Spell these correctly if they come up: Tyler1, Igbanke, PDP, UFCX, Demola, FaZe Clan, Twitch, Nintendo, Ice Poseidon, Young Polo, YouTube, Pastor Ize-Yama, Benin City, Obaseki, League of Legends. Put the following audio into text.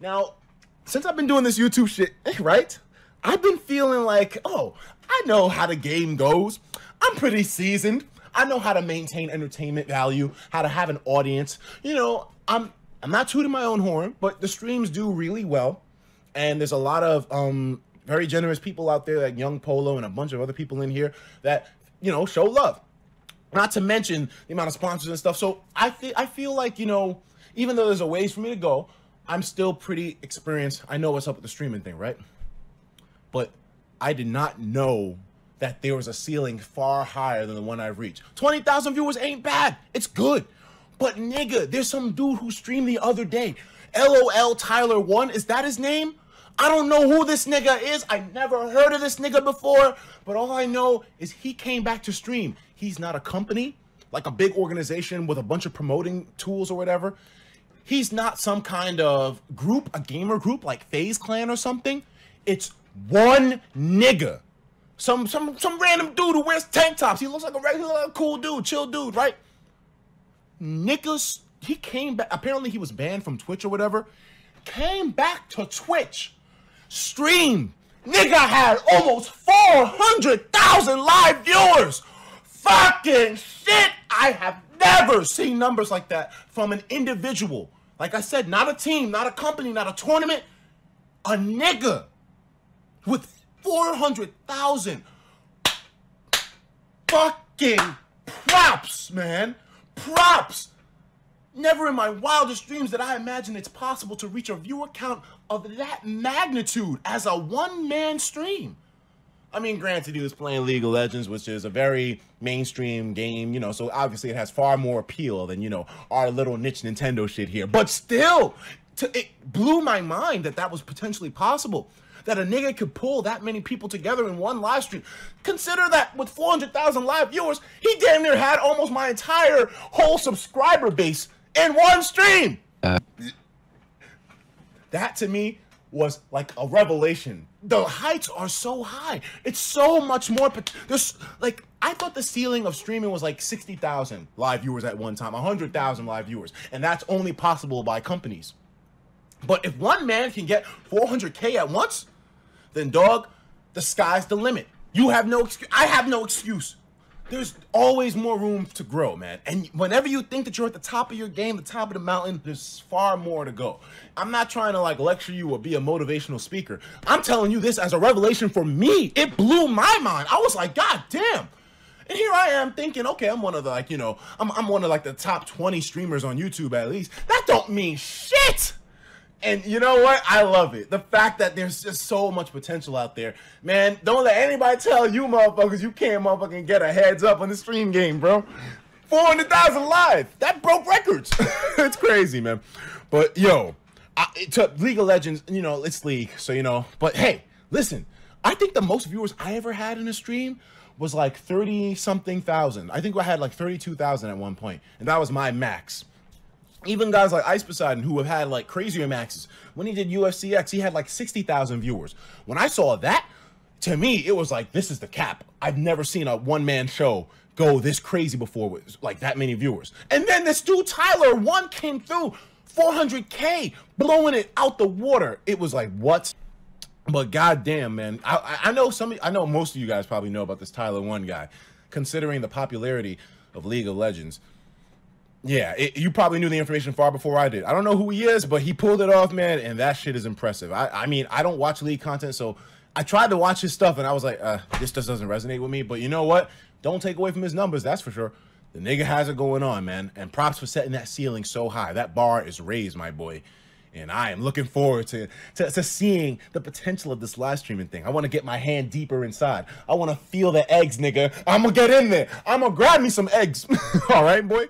Now, since I've been doing this YouTube shit, right? I've been feeling like, oh, I know how the game goes. I'm pretty seasoned. I know how to maintain entertainment value, how to have an audience. You know, I'm not tooting my own horn, but the streams do really well. And there's a lot of very generous people out there, like Young Polo and a bunch of other people in here that, you know, show love. Not to mention the amount of sponsors and stuff. So I feel like, you know, even though there's a ways for me to go, I'm still pretty experienced. I know what's up with the streaming thing, right? But I did not know that there was a ceiling far higher than the one I've reached. 20,000 viewers ain't bad. It's good. But nigga, there's some dude who streamed the other day. LOL Tyler1, is that his name? I don't know who this nigga is. I never heard of this nigga before. But all I know is he came back to stream. He's not a company, like a big organization with a bunch of promoting tools or whatever. He's not some kind of group, a gamer group like FaZe Clan or something. It's one nigga. Some random dude who wears tank tops. He looks like a regular cool dude, chill dude, right? Niggas, he came back. Apparently he was banned from Twitch or whatever. Came back to Twitch. Stream. Nigga had almost 400,000 live viewers. Fucking shit. I have never seen numbers like that from an individual. Like I said, not a team, not a company, not a tournament. A nigga with 400,000 fucking props, man. Props. Never in my wildest dreams did I imagine it's possible to reach a viewer count of that magnitude as a one-man stream. I mean, granted, he was playing League of Legends, which is a very mainstream game, you know, so obviously it has far more appeal than, you know, our little niche Nintendo shit here. But still, it blew my mind that that was potentially possible, that a nigga could pull that many people together in one live stream. Consider that with 400,000 live viewers, he damn near had almost my entire whole subscriber base in one stream. That to me was like a revelation. The heights are so high. It's so much more, but there's like, I thought the ceiling of streaming was like 60,000 live viewers at one time, 100,000 live viewers. And that's only possible by companies. But if one man can get 400K at once, then dog, the sky's the limit. You have no excuse. I have no excuse. There's always more room to grow, man. And whenever you think that you're at the top of your game, the top of the mountain, there's far more to go. I'm not trying to like lecture you or be a motivational speaker. I'm telling you this as a revelation for me. It blew my mind. I was like, God damn. And here I am thinking, okay, I'm one of the, like, you know, I'm one of like the top 20 streamers on YouTube at least. That don't mean shit. And you know what? I love it. The fact that there's just so much potential out there. Man, don't let anybody tell you motherfuckers you can't motherfucking get a heads up on the stream game, bro. 400,000 live. That broke records. It's crazy, man. But yo, it took League of Legends, you know, it's League, so you know. But hey, listen, I think the most viewers I ever had in a stream was like 30-something thousand. I think I had like 32,000 at one point, and that was my max. Even guys like Ice Poseidon, who have had like crazier maxes. When he did UFCX, he had like 60,000 viewers. When I saw that, to me, it was like, this is the cap. I've never seen a one-man show go this crazy before with like that many viewers. And then this dude, Tyler1, came through, 400K, blowing it out the water. It was like, what? But goddamn, man, I know most of you guys probably know about this Tyler1 guy, considering the popularity of League of Legends. Yeah, you probably knew the information far before I did. I don't know who he is, but he pulled it off, man, and that shit is impressive. I mean, I don't watch League content, so I tried to watch his stuff, and I was like, this just doesn't resonate with me. But you know what? Don't take away from his numbers, that's for sure. The nigga has it going on, man, and props for setting that ceiling so high. That bar is raised, my boy, and I am looking forward to seeing the potential of this live streaming thing. I want to get my hand deeper inside. I want to feel the eggs, nigga. I'm going to get in there. I'm going to grab me some eggs. All right, boy?